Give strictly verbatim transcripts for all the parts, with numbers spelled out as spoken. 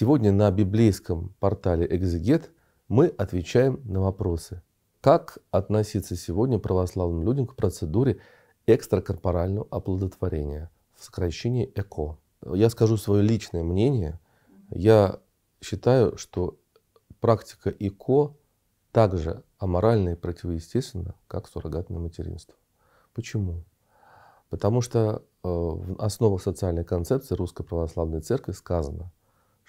Сегодня на библейском портале «Экзегет» мы отвечаем на вопросы. Как относиться сегодня православным людям к процедуре экстракорпорального оплодотворения, в сокращении ЭКО? Я скажу свое личное мнение. Я считаю, что практика ЭКО также аморальна и противоестественна, как суррогатное материнство. Почему? Потому что в основах социальной концепции Русской Православной Церкви сказано,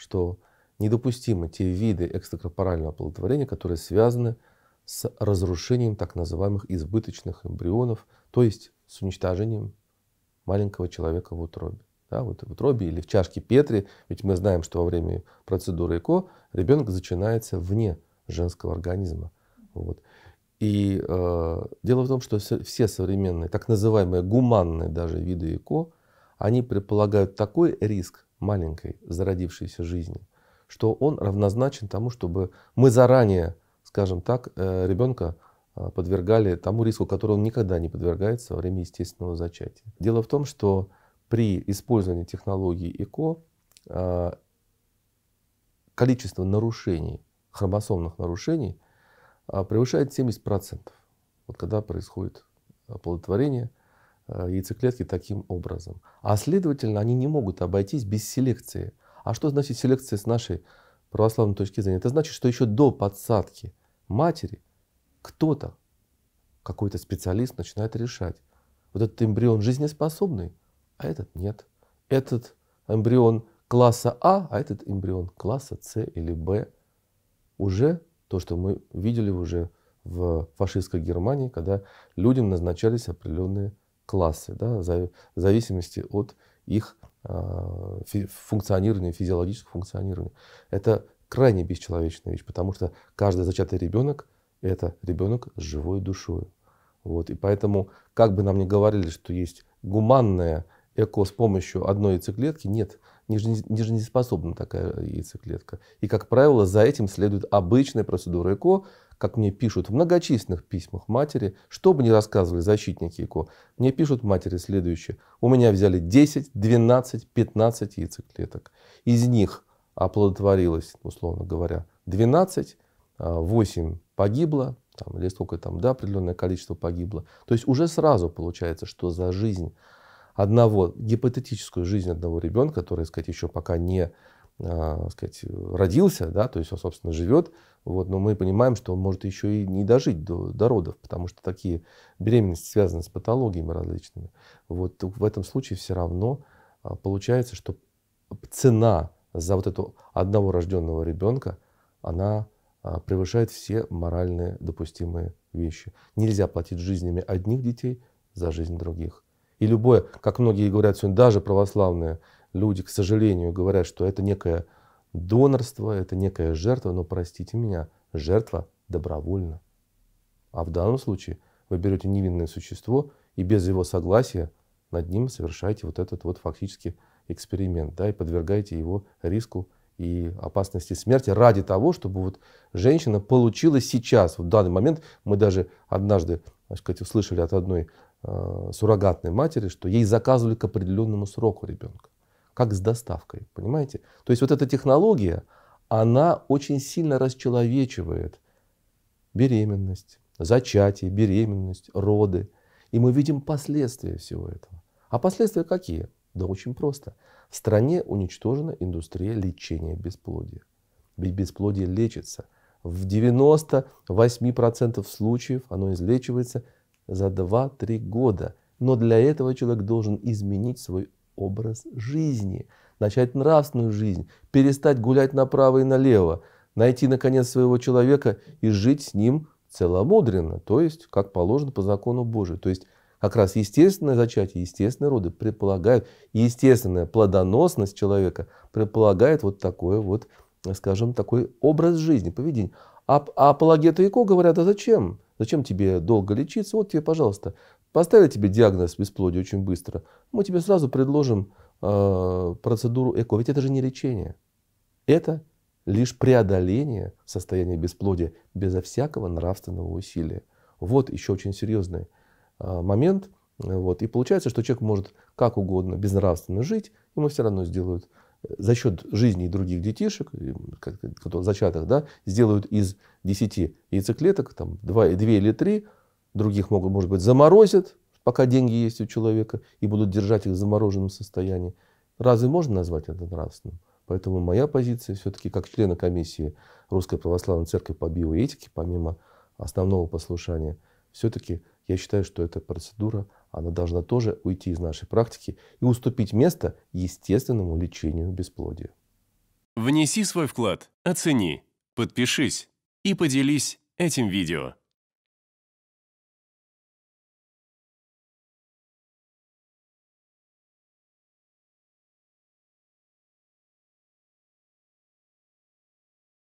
что недопустимы те виды экстракорпорального оплодотворения, которые связаны с разрушением так называемых избыточных эмбрионов, то есть с уничтожением маленького человека в утробе. Да, вот в утробе или в чашке Петри, ведь мы знаем, что во время процедуры ЭКО ребенок зачинается вне женского организма. Вот. И э, дело в том, что все современные, так называемые гуманные даже виды ЭКО, они предполагают такой риск маленькой зародившейся жизни, что он равнозначен тому, чтобы мы заранее, скажем так, ребенка подвергали тому риску, который он никогда не подвергается во время естественного зачатия. Дело в том, что при использовании технологии ЭКО количество нарушений, хромосомных нарушений, превышает семьдесят процентов. Вот когда происходит оплодотворение яйцеклетки таким образом. А следовательно, они не могут обойтись без селекции. А что значит селекция с нашей православной точки зрения? Это значит, что еще до подсадки матери кто-то, какой-то специалист начинает решать. Вот этот эмбрион жизнеспособный, а этот нет. Этот эмбрион класса А, а этот эмбрион класса С или Б. Уже то, что мы видели уже в фашистской Германии, когда людям назначались определенные классы, да, в зависимости от их э, функционирования, физиологического функционирования. Это крайне бесчеловечная вещь, потому что каждый зачатый ребенок – это ребенок с живой душой. Вот. И поэтому, как бы нам ни говорили, что есть гуманное ЭКО с помощью одной яйцеклетки, нет, не жизнеспособна такая яйцеклетка. И, как правило, за этим следует обычная процедура ЭКО, как мне пишут в многочисленных письмах матери, что бы ни рассказывали защитники ЭКО, мне пишут матери следующее. У меня взяли десять, двенадцать, пятнадцать яйцеклеток. Из них оплодотворилось, условно говоря, двенадцать, восемь погибло, там, или сколько там, да, определенное количество погибло. То есть уже сразу получается, что за жизнь одного, гипотетическую жизнь одного ребенка, который, сказать, еще пока не... сказать, родился, да, то есть он, собственно, живет, вот, но мы понимаем, что он может еще и не дожить до, до родов, потому что такие беременности связаны с патологиями различными. Вот в этом случае все равно получается, что цена за вот этого одного рожденного ребенка, она превышает все моральные допустимые вещи. Нельзя платить жизнями одних детей за жизнь других. И любое, как многие говорят сегодня, даже православные люди, к сожалению, говорят, что это некое донорство, это некая жертва, но, простите меня, жертва добровольна. А в данном случае вы берете невинное существо и без его согласия над ним совершаете вот этот вот фактически эксперимент, да, и подвергаете его риску и опасности смерти ради того, чтобы вот женщина получила сейчас, в данный момент, мы даже однажды, так сказать, услышали от одной э, суррогатной матери, что ей заказывали к определенному сроку ребенка. Как с доставкой, понимаете? То есть вот эта технология, она очень сильно расчеловечивает беременность, зачатие, беременность, роды. И мы видим последствия всего этого. А последствия какие? Да очень просто. В стране уничтожена индустрия лечения бесплодия. Ведь бесплодие лечится. В девяноста восьми процентах случаев оно излечивается за два-три года. Но для этого человек должен изменить свой образ жизни, начать нравственную жизнь, перестать гулять направо и налево, найти, наконец, своего человека и жить с ним целомудренно, то есть, как положено по закону Божию. То есть, как раз естественное зачатие, естественные роды предполагают, естественная плодоносность человека предполагает вот такой вот, скажем, такой образ жизни, поведение. А, а апологеты ЭКО говорят, а зачем? Зачем тебе долго лечиться? Вот тебе, пожалуйста, поставили тебе диагноз бесплодия очень быстро, мы тебе сразу предложим э, процедуру ЭКО. Ведь это же не лечение. Это лишь преодоление состояния бесплодия безо всякого нравственного усилия. Вот еще очень серьезный э, момент. Вот. И получается, что человек может как угодно безнравственно жить, ему все равно сделают за счет жизни других детишек, зачатых, да, сделают из десяти яйцеклеток там, два, два или три, других могут, может быть, заморозят, пока деньги есть у человека, и будут держать их в замороженном состоянии. Разве можно назвать это нравственным? Поэтому моя позиция все-таки, как члена комиссии Русской Православной Церкви по биоэтике, помимо основного послушания, все-таки я считаю, что эта процедура, она должна тоже уйти из нашей практики и уступить место естественному лечению бесплодия. Внеси свой вклад, оцени, подпишись и поделись этим видео.